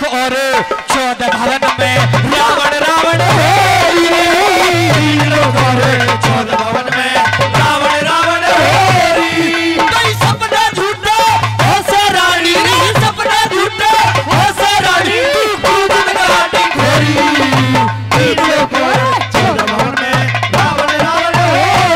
गोरख और चौदह भवन में रावण रावण है चौदह भवन में रावण रावण है। सपना झूठा हो सरानी सपना झूठा हो सरानी चौदह भवन में रावण रावण है चौदह भवन में रावण रावण है।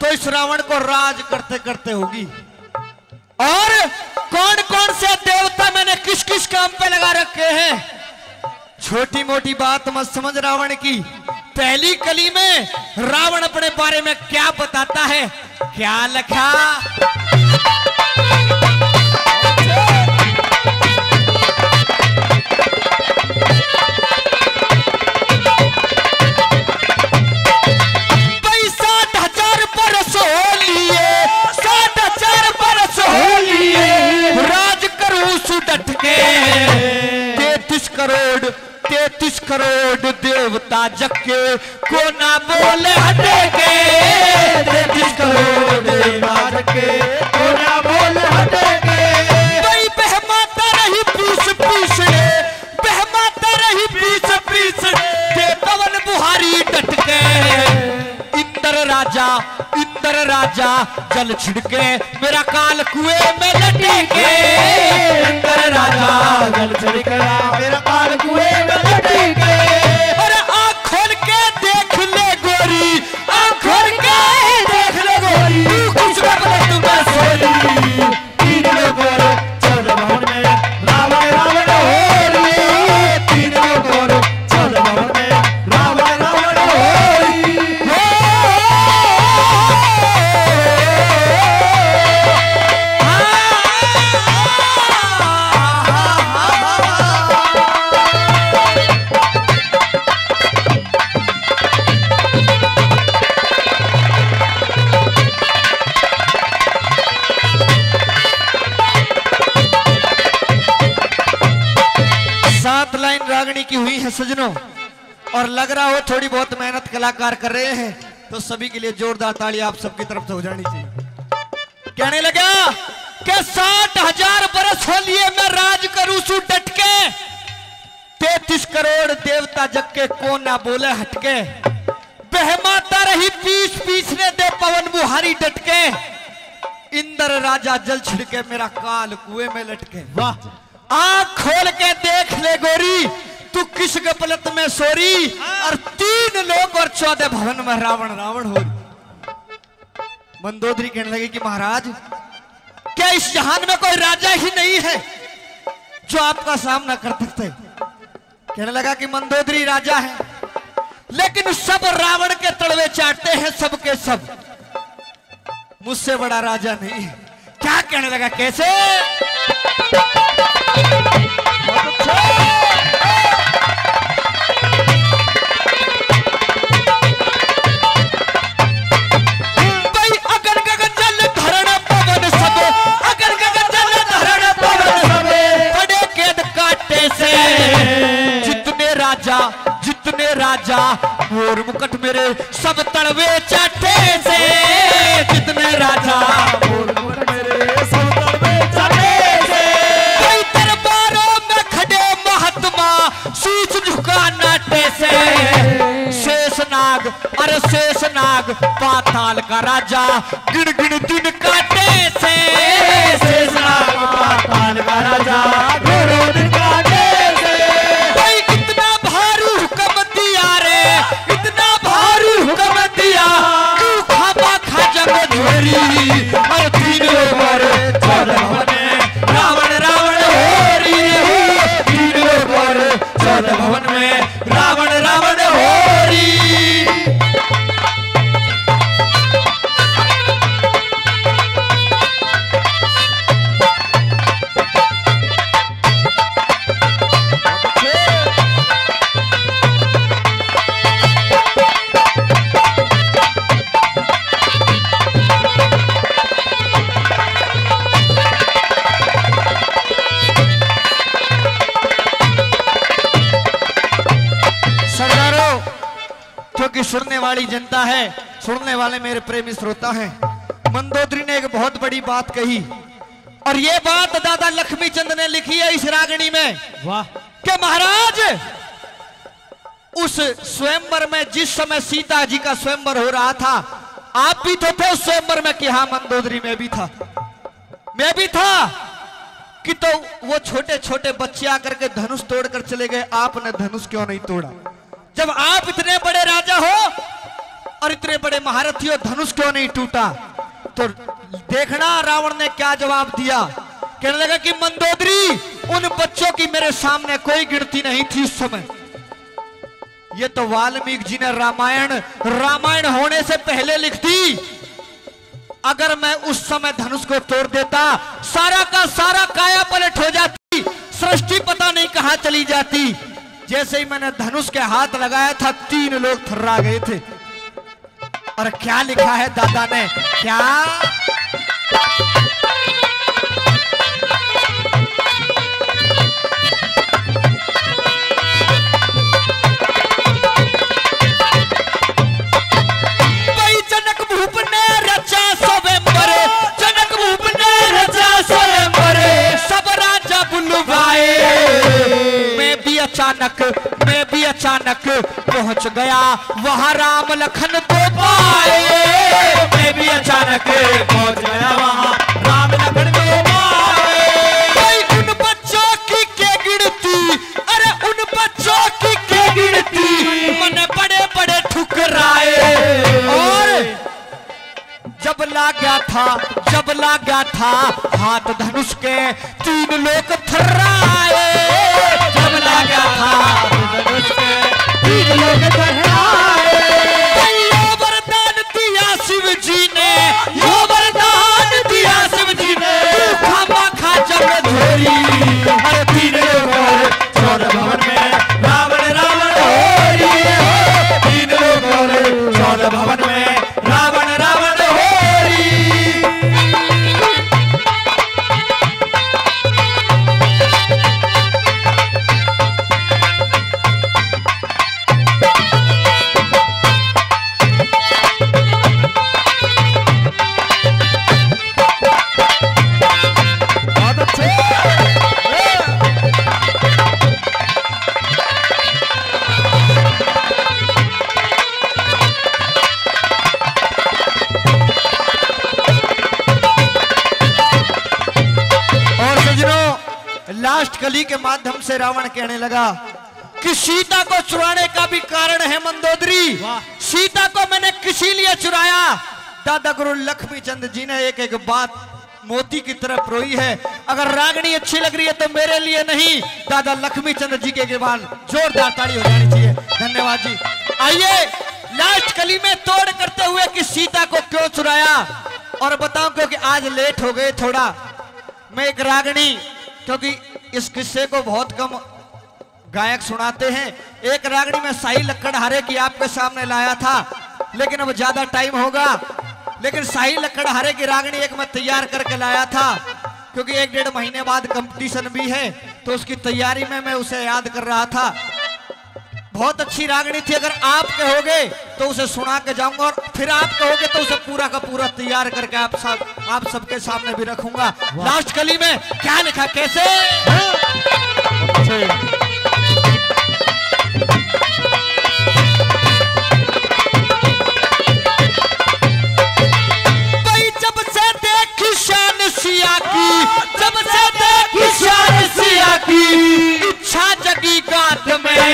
तो इस रावण को राज करते करते होगी। और कौन कौन से देवता मैंने किस किस काम पे लगा रखे हैं। छोटी मोटी बात मत समझ रावण की। पहली कली में रावण अपने बारे में क्या बताता है, क्या लिखा करोड़ देवता जक्के को ना बोले हटे के 33 करोड़ देवता जक्के को ना बोले हटे के। भाई बहमाता रही पीस पीस ने बहमाता रही पीस पीस दे पवन बुहारी टटके। इंद्र राजा जल छिड़के मेरा काल कुएं में लटके। इंद्र राजा जल छिड़के मेरा काल कुएं में लटके। और आँख खोल के देख ले गोरी आँख खोल के देख ले गोरी तू कुछ मत बोल तू बस सोरी। की हुई है सजनों और लग रहा हो थोड़ी बहुत मेहनत कलाकार कर रहे हैं तो सभी के लिए जोरदार ताली आप सबकी तरफ से हो जानी चाहिए। कहने लगा कि 60,000 बरस हो लिए मैं राज करूं सू डटके 33 करोड़ देवता जगके को ना बोले हटके। बहमाता रही पीस पीसने दे पवन बुहारी डटके। इंद्र राजा जल छिड़के मेरा काल कुएं में लटके। वाह आँख खोल के देख ले गोरी तू किस गफलत में सोरी। और 3 लोग और 14 भवन में रावण रावण हो। मंदोदरी कहने लगी कि महाराज क्या इस जहान में कोई राजा ही नहीं है जो आपका सामना कर सकते। कहने लगा कि मंदोदरी राजा है लेकिन सब रावण के तड़वे चाटते हैं सबके सब, मुझसे बड़ा राजा नहीं है। क्या कहने लगा कैसे राजा मोर मुकुट मेरे सब तड़वे चाटे से। जितने राजा मोर मुकुट मेरे सब तड़वे चाटे से। कई दरबारों में खड़े महात्मा शीश झुका नाटे से। शेषनाग अरे शेषनाग पाताल का राजा गिन गिन दिन काटे से। शेषनाग पाताल का राजा दिन काटे वाली जनता है, सुनने वाले मेरे प्रेमी श्रोता हैं, मंदोदरी ने एक बहुत बड़ी बात कही और ये बात दादा लक्ष्मी चंद ने लिखी है इस रागणी में। वाह! के महाराज, उस स्वयंवर में जिस समय सीता जी का स्वयंवर हो रहा था, आप भी तो थे उस स्वयंवर में कि हाँ मंदोदरी में भी था, मैं भी था कि तो वो छोटे छोटे बच्चे आकर के धनुष तोड़कर चले गए, आपने धनुष क्यों नहीं तोड़ा? जब आप इतने बड़े राजा हो और इतने बड़े महारथी हो, धनुष क्यों नहीं टूटा? तो देखना रावण ने क्या जवाब दिया। कहने लगा कि मंदोदरी, उन बच्चों की मेरे सामने कोई गिनती नहीं थी उस समय। ये तो वाल्मीकि जी ने रामायण होने से पहले लिख दी। अगर मैं उस समय धनुष को तोड़ देता, सारा का सारा काया पलट हो जाती, सृष्टि पता नहीं कहां चली जाती। जैसे ही मैंने धनुष के हाथ लगाया था, 3 लोग थर्रा गए थे। और क्या लिखा है दादा ने, क्या मैं भी अचानक पहुंच गया वहां राम लखन को पाए। मैं भी अचानक पहुंच गया वहां राम लखन को पाए। भाई उन बच्चों की क्या गिनती, अरे उन बच्चों की क्या गिनती, मन बड़े बड़े ठुकराए। और जब ला गया था हाथ धनुष के, 3 लोग थर्राए। यो वरदान दिया शिव जी ने खामा खा जब धोरी। हर तीन लोग छोड़ भवन में रावण रावण होरी। 3 लोग छोड़ भवन में रावण रावण होरी। कली के माध्यम से रावण कहने लगा कि सीता को चुराने का भी कारण है मंदोदरी। सीता को मैंने किसी लिए चुराया। दादा गुरु लक्ष्मीचंद जी ने एक एक बात मोती की तरह परोई है। अगर रागनी अच्छी लग रही है तो मेरे लिए नहीं, दादा लक्ष्मीचंद जी के गिरबान जोरदार ताली हो जानी चाहिए। धन्यवाद जी। आइए लास्ट कली में तोड़ करते हुए कि सीता को क्यों चुराया। और बताऊं, क्योंकि आज लेट हो गए थोड़ा, मैं एक रागनी, क्योंकि इस किस्से को बहुत कम गायक सुनाते हैं, एक रागड़ी में शाही लक्कड़हारे की आपके सामने लाया था, लेकिन अब ज्यादा टाइम होगा। लेकिन शाही लक्कड़हारे की रागड़ी एक मैं तैयार करके लाया था, क्योंकि 1-1.5 महीने बाद कंपटीशन भी है, तो उसकी तैयारी में मैं उसे याद कर रहा था। बहुत अच्छी रागड़ी थी। अगर आप कहोगे तो उसे सुना के जाऊंगा, और फिर आप कहोगे तो उसे पूरा का पूरा तैयार करके आप सबके सामने भी रखूंगा। लास्ट कली में क्या लिखा, कैसे भाई, जब से देखी शान सिया की इच्छा जगी गात में।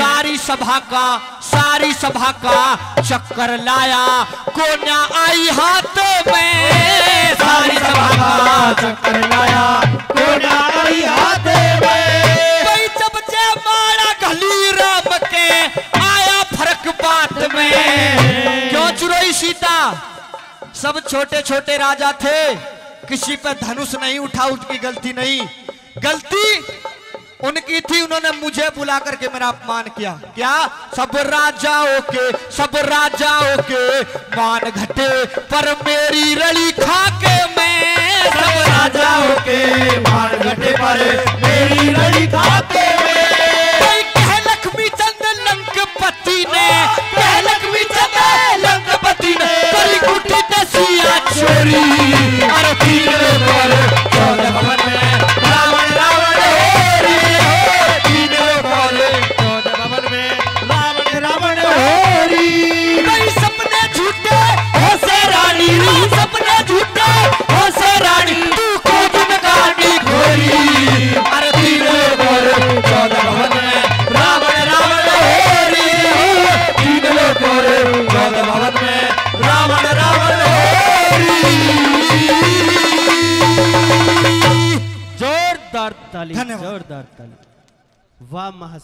सारी सभा का चक्कर लाया, कोन्या आई हाथ में। सारी सभा का चक्कर लाया, कोन्या आई हाथ में। जब से मारा घली राम के, आया फर्क बात में। क्यों चुराई सीता? सब छोटे छोटे राजा थे, किसी पे धनुष नहीं उठा, उनकी गलती नहीं। गलती उनकी थी, उन्होंने मुझे बुला करके मेरा अपमान किया। क्या सब राजाओं के मान घटे, पर मेरी रली खा के मैं। सब राजाओं के मान घटे, पर मेरी रली खा के मैं। कह लक्ष्मीचंद लंकपति ने, कह ताली, जोरदार ताली, वाह।